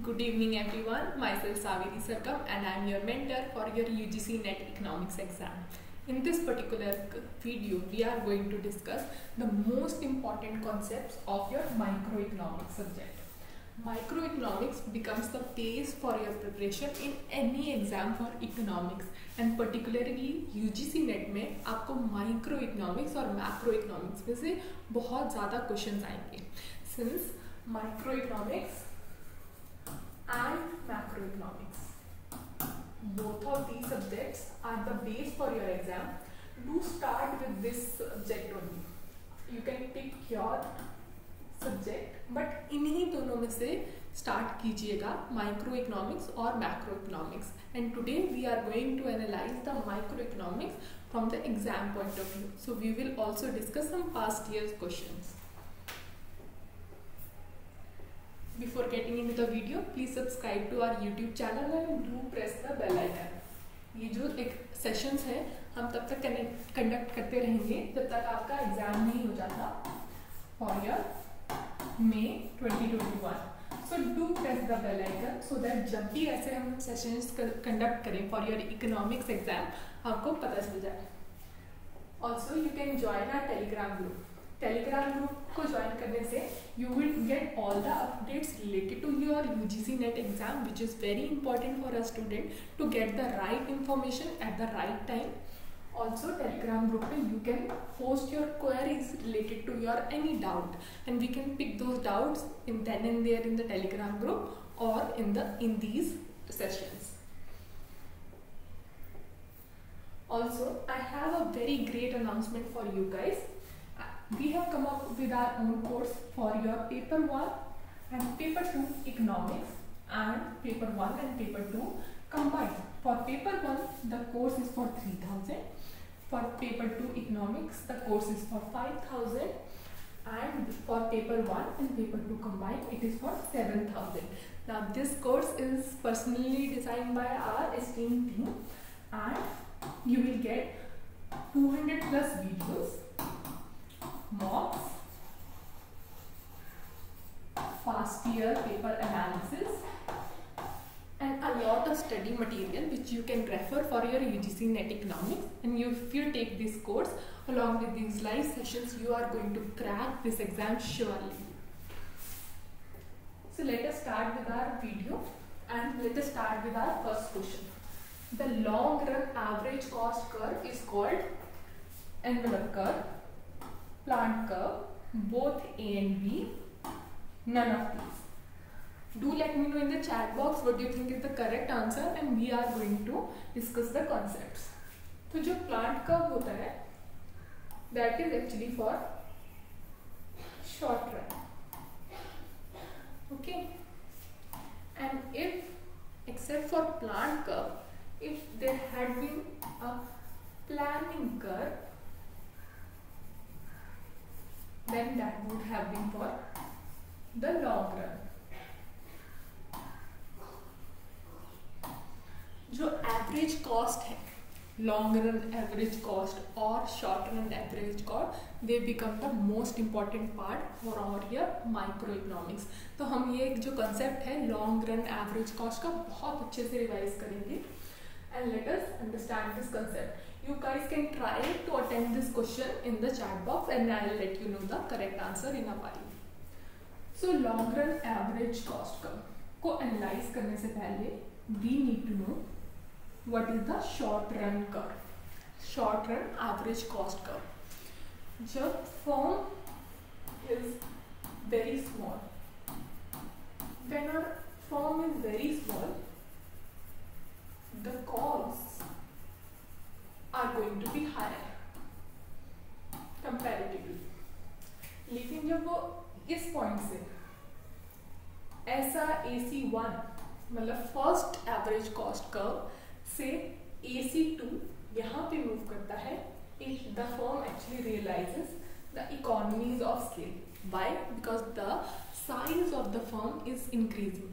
Good evening everyone, myself Saveri and I am your mentor for your UGC NET economics exam. In this particular video, we are going to discuss the most important concepts of your microeconomics subject. Microeconomics becomes the base for your preparation in any exam for economics and particularly UGC NET में आपको microeconomics और macroeconomics में से बहुत ज़्यादा questions आएंगे. Since microeconomics and macroeconomics, both of these subjects are the base for your exam. Do start with this subject only. You can pick your subject, but इन्हीं दोनों में से start कीजिएगा, microeconomics और macroeconomics. And today we are going to analyze the microeconomics from the exam point of view. So we will also discuss some past years questions. Before getting into the video, please subscribe to our YouTube channel and do press the bell icon. ये जो एक sessions है हम तब तक conduct करते रहेंगे जब तक आपका एग्जाम नहीं हो जाता for year May 2021. So do press the bell icon so that जब भी ऐसे हम सेशंस कंडक्ट करें फॉर ईयर इकोनॉमिक्स एग्जाम आपको पता चल जाए. Also you can join our Telegram group. Telegram group को ज्वाइन करने से you will get all the updates related to your UGC NET exam which is very important for a student to get the right information at the right time. Also Telegram group में you can post your queries related to your any doubt and we can pick those doubts in then and there in the Telegram group और in these sessions. Also I have a very great announcement for you guys. We have come up with our own course for your paper 1 and paper 2 economics and paper 1 and paper 2 combined. For paper 1 the course is for 3,000, for paper 2 economics the course is for 5,000 and for paper 1 and paper 2 combined it is for 7,000. Now this course is personally designed by our esteemed team and you will get 200 plus videos, mocks, past year paper analysis and a lot of study material which you can refer for your UGC NET economics. And if you take this course along with these live sessions, you are going to crack this exam surely. So let us start with our video and let us start with our first question. The long run average cost curve is called envelope curve, plant curve, both A and B, none of these. Do let me know in the chat box what do you think is the correct answer and we are going to discuss the concepts. तो जो plant curve होता है, that is actually for short run, okay? And if, except for plant curve, if there had been a planning curve, then that would have been for the long run. जो average cost है, long run average cost और short run average cost, they become the most important part for our year microeconomics. तो हम ये जो concept है long run average cost का बहुत अच्छे से revise करेंगे. And let us understand this concept. You guys can try to attempt this question in the chat box and I'll let you know the correct answer in a while. So long run average cost curve को analyze करने से पहले we need to know what is the short run curve, short run average cost curve. जब firm is very small, when our firm is very small, the costs are going to be higher comparatively. लेकिन जब वो इस point से ऐसा AC1 मतलब first average cost curve से AC2 यहाँ पे मूव करता है, the firm actually realizes the economies of scale. Why? Because the size of the firm is increasing.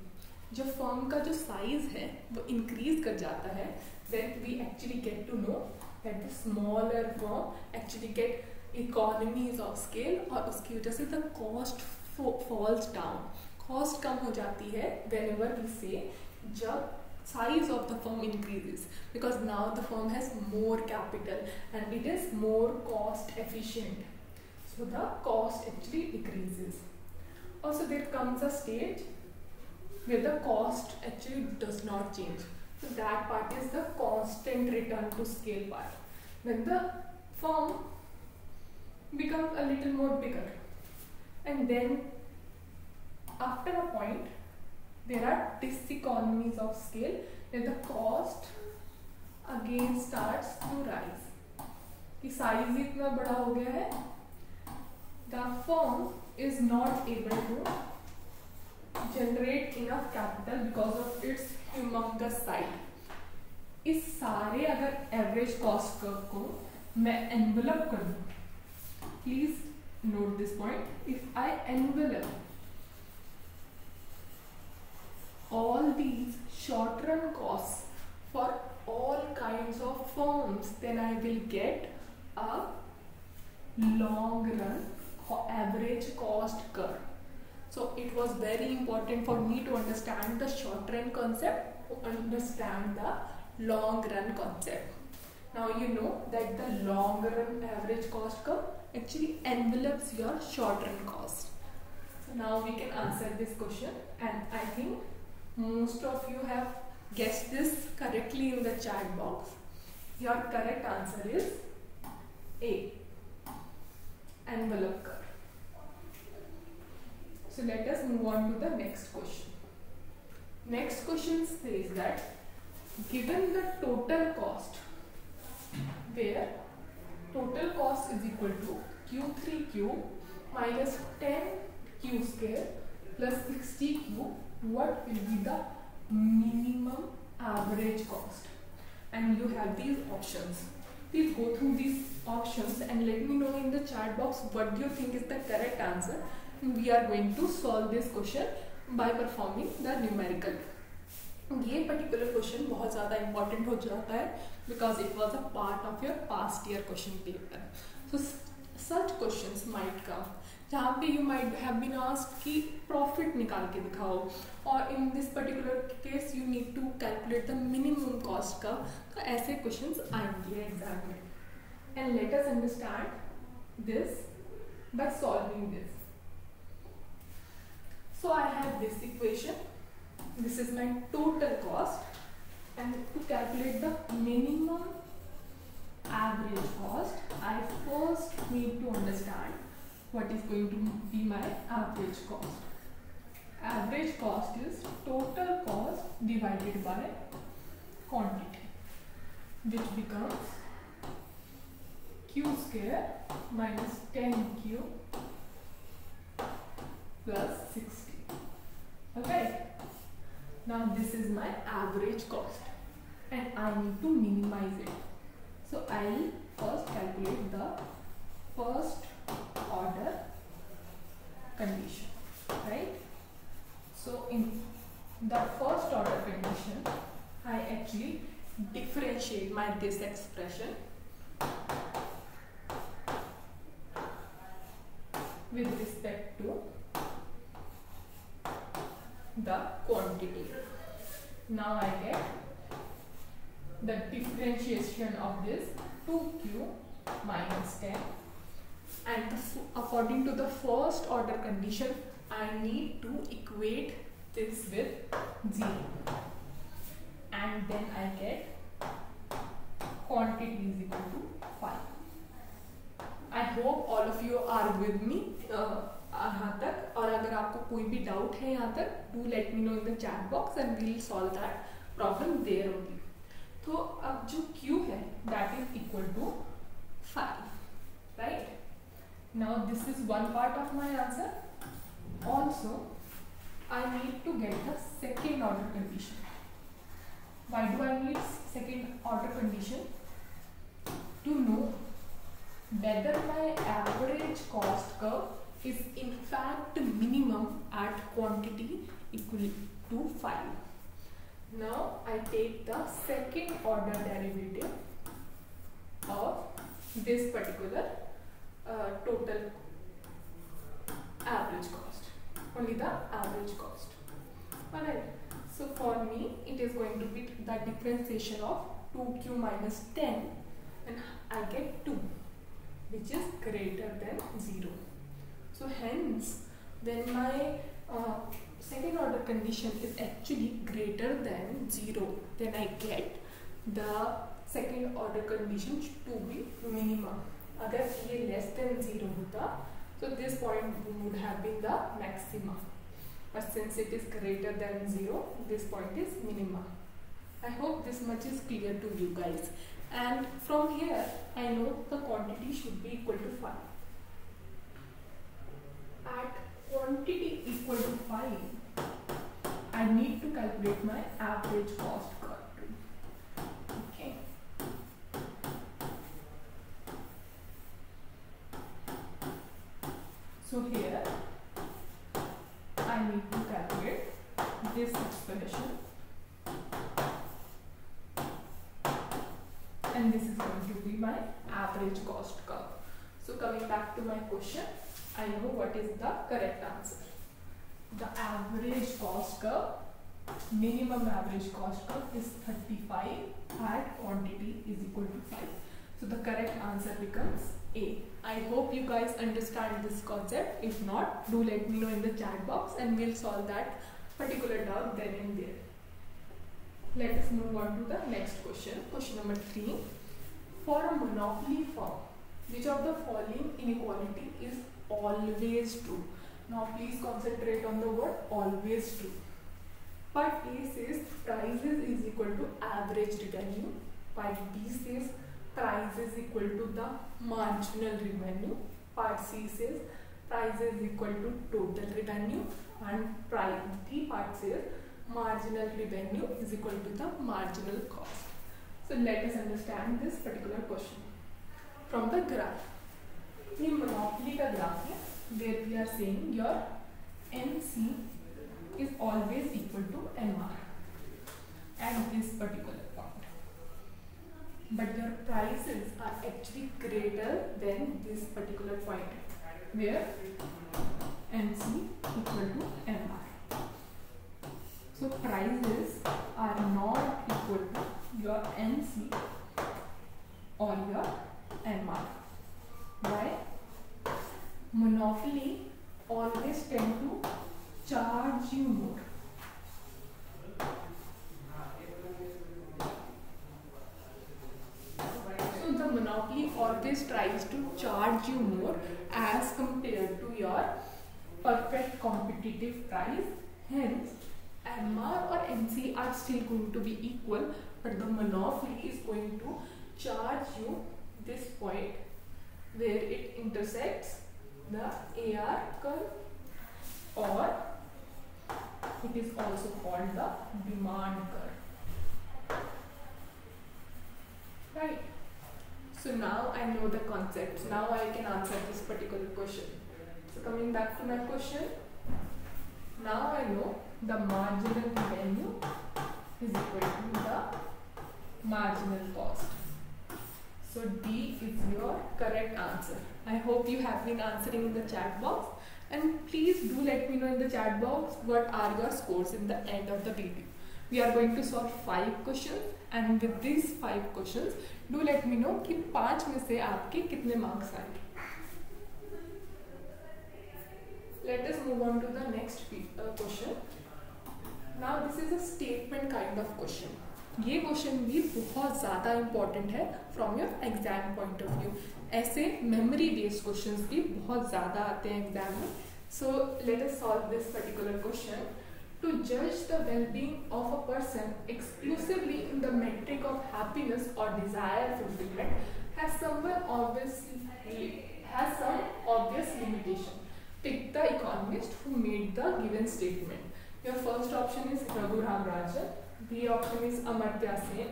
जब फर्म का जो साइज है वो इंक्रीज कर जाता है, then we actually get to know that the smaller firm actually get economies of scale और उसकी वजह से the cost falls down. Cost कम हो जाती है वेन एवर वी से जब size of the firm increases, because now the firm has more capital and it is more cost efficient, so the cost actually decreases. Also there comes a stage where the cost actually does not change, so that part is the constant return to scale part. When the firm becomes a little more bigger, and then after a point there are diseconomies of scale where the cost again starts to rise. The size इतना बड़ा हो गया है, the firm is not able to generate enough capital because of its humongous size. इस सारे अगर average cost curve को मैं envelop कर दूँ, please note this point. If I envelop all these short run costs for all kinds of firms, then I will get a long run average cost curve. So it was very important for me to understand the short run concept, to understand the long run concept. Now you know that the long run average cost curve actually envelopes your short run cost. So now we can answer this question, and I think most of you have guessed this correctly in the chat box. Your correct answer is A, envelope curve. So let us move on to the next question. Next question says that given the total cost, where total cost is equal to Q3Q minus 10Q square plus 60Q, what will be the minimum average cost? And you have these options. Please go through these options and let me know in the chat box what do you think is the correct answer. We are going to solve this question by performing the numerical. ये particular question बहुत ज़्यादा important हो जाता है because it was a part of your past year question paper. So such questions might come, जहाँ पे you might have been asked कि profit निकाल के दिखाओ, और in this particular case you need to calculate the minimum cost का, तो ऐसे questions आएंगे exam में. And let us understand this by solving this. So I have this equation. This is my total cost, and to calculate the minimum average cost, I first need to understand what is going to be my average cost. Average cost is total cost divided by quantity, which becomes Q square minus 10Q plus 60. Okay. Now this is my average cost, and I need to minimize it. So I'll first calculate the first order condition, right? So in the first order condition, I actually differentiate my this expression with respect to the quantity. Now I get the differentiation of this 2Q minus 10, and according to the first order condition, I need to equate this with 0, and then I get quantity is equal to 5. I hope all of you are with me यहाँ तक, और अगर आपको कोई भी doubt है यहाँ तक, do let me know in the chat box and we will solve that problem there only. तो अब जो Q है that is equal to 5, right? Now this is one part of my answer. Also, I need to get the second order condition. Why do I need second order condition? To know whether my average cost curve is in fact minimum at quantity equal to 5. Now I take the second order derivative of this particular total average cost. only the average cost. Alright, so for me it is going to be the differentiation of 2q minus 10 and I get 2, which is greater than 0. So hence then my second order condition is actually greater than 0, then I get the second order condition to be minimum. अगर ये less than 0 होता, so this point would have been the maxima. But since it is greater than 0, this point is minima. I hope this much is clear to you guys. And from here, I know the quantity should be equal to 5. At quantity equal to 5, I need to calculate my average cost curve. Okay. So here, I need to calculate this expression and this is going to be my average cost curve. So coming back to my question, I know what is the correct answer. The average cost curve, minimum average cost curve is 35 at quantity is equal to 5. So the correct answer becomes A. I hope you guys understand this concept. If not, do let me know in the chat box and we'll solve that particular doubt then and there. Let us move on to the next question. Question number 3. For a monopoly firm, which of the following inequality is always true? Now please concentrate on the word always true. Part A says prices is equal to average revenue. Part B says prices equal to the marginal revenue. Part C says prices equal to total revenue, and part D says marginal revenue is equal to the marginal cost. So let us understand this particular question from the graph. ये monopoly का graph है, where we are saying your MC is always equal to MR at this particular point. But your prices are actually greater than this particular point where MC equal to MR. So prices are not equal to your MC or your MR. Why? Monopoly always tend to charge you more. Monopoly always tries to charge you more as compared to your perfect competitive price. Hence, MR or MC are still going to be equal, but the monopoly is going to charge you this point where it intersects the AR curve, or it is also called the demand curve. Right. So now I know the concepts. Now I can answer this particular question. So coming back to my question, now I know the marginal revenue is equal to the marginal cost. So D is your correct answer. I hope you have been answering in the chat box, and please do let me know in the chat box what are your scores in the end of the video. We are going to solve 5 questions, and with these 5 questions, do let me know कि 5 में से आपके कितने marks आए. Let us move on to the next question. Now this is a statement kind of question. ये question भी बहुत ज़्यादा important है from your exam point of view. ऐसे memory based questions भी बहुत ज़्यादा आते हैं exam में. So let us solve this particular question. To judge the well-being of a person exclusively in the metric of happiness or desire fulfillment has some obvious limitation. Pick the economist who made the given statement. Your first option is Raghuram Rajan, B option is Amartya Sen,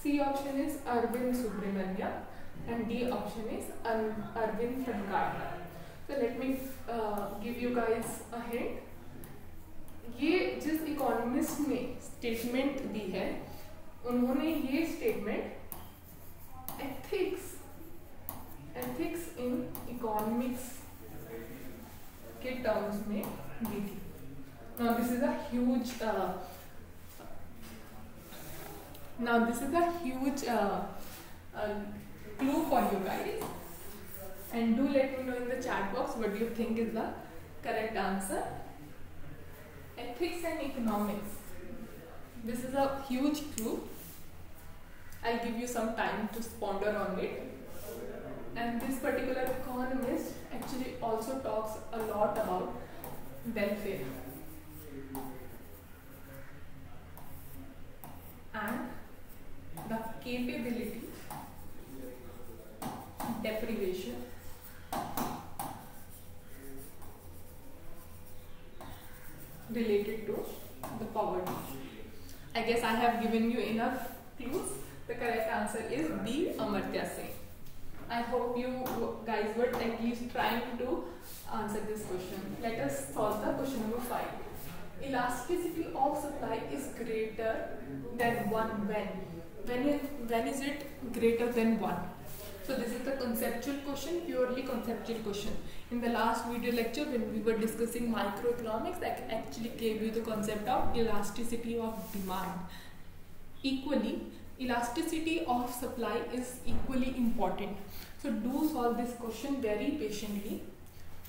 C option is Arvind Subramanian, and D option is Arvind Frankata. So let me give you guys a hint. ये जिस economist ने statement दी है, उन्होंने ये statement ethics in economics के terms में BT. Now this is a huge. Clue for you guys, and do let me know in the chat box what do you think is the correct answer. Ethics and economics. This is a huge clue. I'll give you some time to ponder on it. And this particular economist actually also talks a lot about welfare and the capability deprivation related to the poverty. I guess I have given you enough clues. The correct answer is B, Amartya Sen. I hope you guys were at least trying to answer this question. Let us solve the question number 5. Elasticity of supply is greater than 1 when? When is it greater than 1? So this is the conceptual question, purely conceptual question. In the last video lecture when we were discussing microeconomics, I actually gave you the concept of elasticity of demand. Equally, elasticity of supply is equally important. So do solve this question very patiently.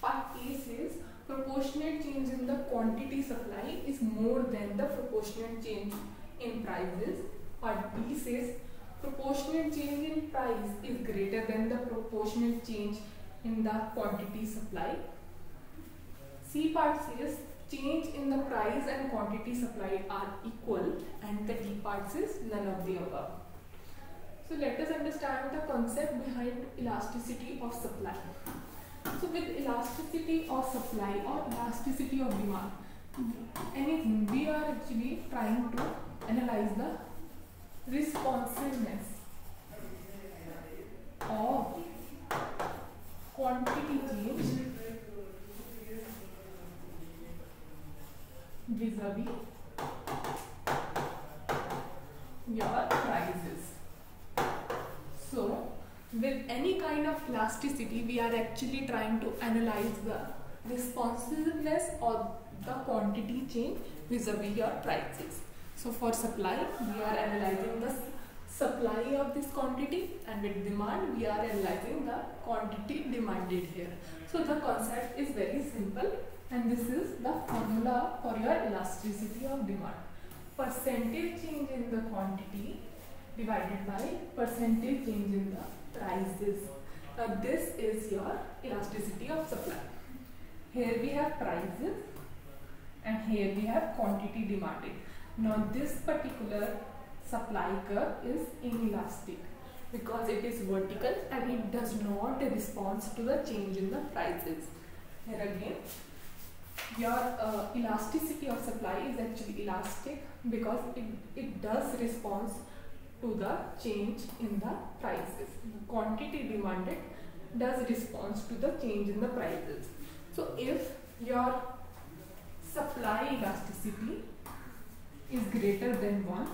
Part A says proportionate change in the quantity supply is more than the proportionate change in prices. Part B says proportionate change in price is greater than the proportionate change in the quantity supply. C part says change in the price and quantity supply are equal, and the D part says none of the above. So let us understand the concept behind elasticity of supply. So with elasticity of supply or elasticity of demand, anything, we are actually trying to analyze the responsiveness of quantity change vis-a-vis your prices. So with any kind of elasticity, we are actually trying to analyze the responsiveness of the quantity change vis-a-vis your prices. So for supply, we are analyzing the supply of this quantity, and with demand, we are analyzing the quantity demanded here. So the concept is very simple. And this is the formula for your elasticity of demand. Percentage change in the quantity divided by percentage change in the prices. Now this is your elasticity of supply. Here we have prices and here we have quantity demanded. Now this particular supply curve is inelastic because it is vertical and it does not respond to the change in the prices. Here again, your elasticity of supply is actually elastic because it does respond to the change in the prices. The quantity demanded does respond to the change in the prices. So if your supply elasticity is greater than 1,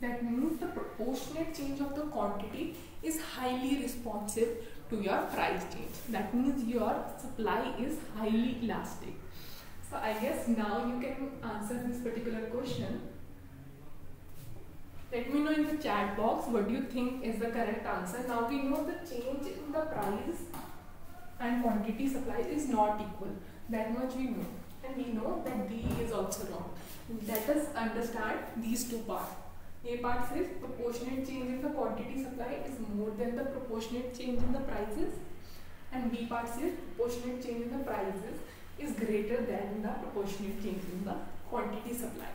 that means the proportionate change of the quantity is highly responsive to your price change. That means your supply is highly elastic. So I guess now you can answer this particular question. Let me know in the chat box what do you think is the correct answer. Now we know the change in the price and quantity supply is not equal. That much we know. And we know that D is also wrong. Let us understand these two parts. A part says proportionate change in the quantity supply is more than the proportionate change in the prices, and B part says proportionate change in the prices is greater than the proportionate change in the quantity supply.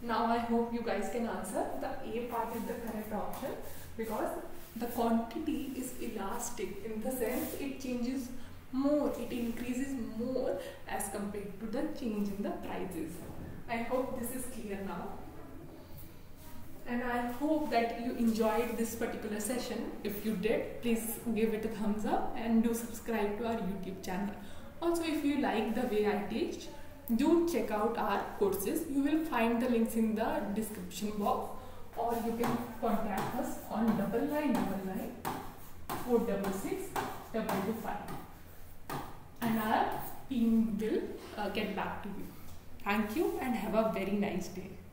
Now I hope you guys can answer. The A part is the correct option because the quantity is elastic in the sense it changes more, it increases more as compared to the change in the prices. I hope this is clear now. And I hope that you enjoyed this particular session. If you did, please give it a thumbs up and do subscribe to our YouTube channel. Also, if you like the way I teach, do check out our courses. You will find the links in the description box, or you can contact us on 9999 466 225. And our team will get back to you. Thank you and have a very nice day.